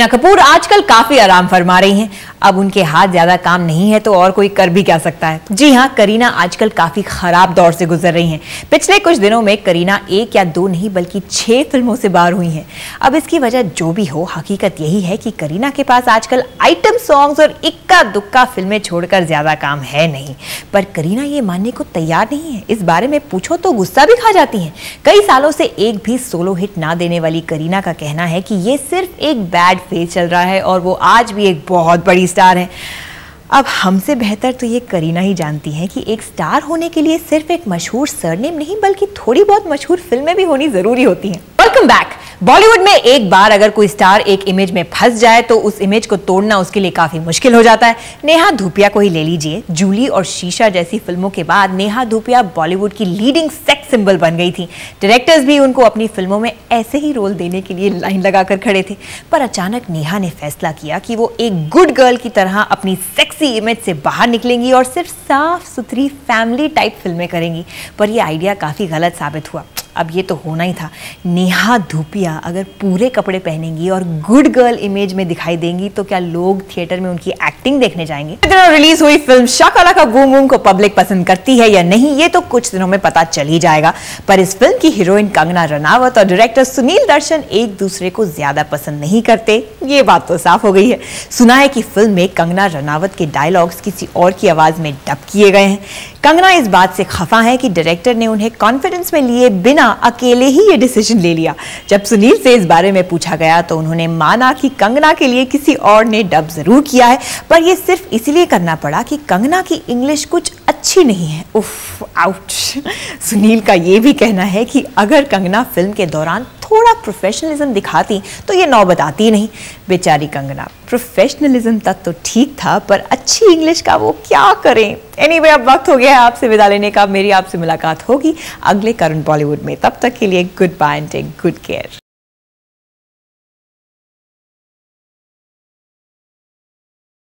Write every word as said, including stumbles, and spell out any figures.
करीना कपूर आजकल काफी आराम फरमा रही हैं। अब उनके हाथ ज्यादा काम नहीं है तो और कोई कर भी क्या सकता है। जी हाँ, करीना आजकल काफी खराब दौर से गुजर रही हैं। पिछले कुछ दिनों में करीना एक या दो नहीं बल्कि छह फिल्मों से बाहर हुई हैं। अब इसकी वजह जो भी हो, हकीकत यही है कि करीना के पास आजकल आइटम सॉन्ग्स और इक्का दुक्का फिल्में छोड़कर ज्यादा काम है नहीं। पर करीना ये मानने को तैयार नहीं है। इस बारे में पूछो तो गुस्सा भी खा जाती है। कई सालों से एक भी सोलो हिट ना देने वाली करीना का कहना है कि ये सिर्फ एक बैड फेज चल रहा है और वो आज भी एक बहुत बड़ी स्टार है। अब हमसे बेहतर तो ये करीना ही जानती है कि एक स्टार होने के लिए सिर्फ एक मशहूर सरनेम नहीं बल्कि थोड़ी बहुत मशहूर फिल्में भी होनी जरूरी होती हैं। Welcome back. बॉलीवुड में एक बार अगर कोई स्टार एक इमेज में फंस जाए तो उस इमेज को तोड़ना उसके लिए काफी मुश्किल हो जाता है। नेहा धूपिया को ही ले लीजिए। जूली और शीशा जैसी फिल्मों के बाद नेहा धूपिया बॉलीवुड की लीडिंग सेक्स सिंबल बन गई थी। डायरेक्टर्स भी उनको अपनी फिल्मों में ऐसे ही रोल देने के लिए लाइन लगाकर खड़े थे। पर अचानक नेहा ने फैसला किया कि वो एक गुड गर्ल की तरह अपनी सेक्सी इमेज से बाहर निकलेंगी और सिर्फ साफ सुथरी फैमिली टाइप फिल्में करेंगी। पर यह आइडिया काफी गलत साबित हुआ। अब ये तो होना ही था। नेहा धूपिया अगर पूरे कपड़े पहनेंगी और गुड गर्ल इमेज में दिखाई देंगी तो क्या लोग थिएटर में उनकी एक्टिंग देखने जाएंगे? रिलीज हुई फिल्म शकला का गूं गूं को पब्लिक पसंद करती है या नहीं ये तो कुछ दिनों में पता चल ही जाएगा। पर इस फिल्म की हीरोइन कंगना रनावत और डायरेक्टर सुनील दर्शन एक दूसरे को ज्यादा पसंद नहीं करते, ये बात तो साफ हो गई है। सुना है कि फिल्म में कंगना रनावत के डायलॉग्स किसी और की आवाज में डब किए गए हैं। कंगना इस बात से खफा है कि डायरेक्टर ने उन्हें कॉन्फिडेंस में लिए बिना अकेले ही ये डिसीजन ले लिया। जब सुनील से इस बारे में पूछा गया तो उन्होंने माना कि कंगना के लिए किसी और ने डब जरूर किया है, पर ये सिर्फ इसलिए करना पड़ा कि कंगना की इंग्लिश कुछ अच्छी नहीं है। उफ, आउट। सुनील का ये भी कहना है कि अगर कंगना फिल्म के दौरान थोड़ा प्रोफेशनलिज्म दिखाती तो ये नौबत आती ही नहीं। बेचारी कंगना, प्रोफेशनलिज्म तक तो ठीक था पर अच्छी इंग्लिश का वो क्या करें। एनीवे, अब वक्त हो गया है आपसे विदा लेने का। मेरी आपसे मुलाकात होगी अगले करंट बॉलीवुड में। तब तक के लिए goodbye and take good care.